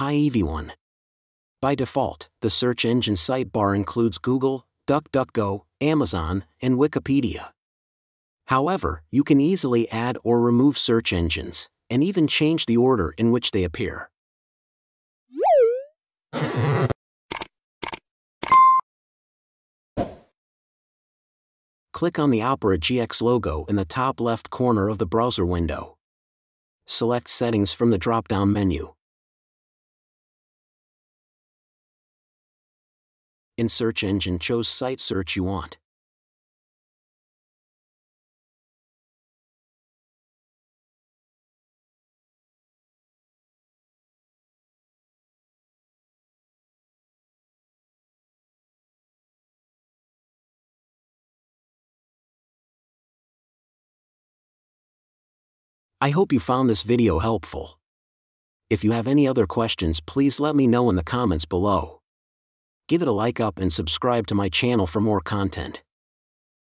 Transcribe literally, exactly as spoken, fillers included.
Hi everyone. By default, the search engine sidebar includes Google, DuckDuckGo, Amazon, and Wikipedia. However, you can easily add or remove search engines, and even change the order in which they appear. Click on the Opera G X logo in the top left corner of the browser window. Select Settings from the drop-down menu. In Search Engine, choose Site Search you want. I hope you found this video helpful. If you have any other questions, please let me know in the comments below. Give it a like up and subscribe to my channel for more content.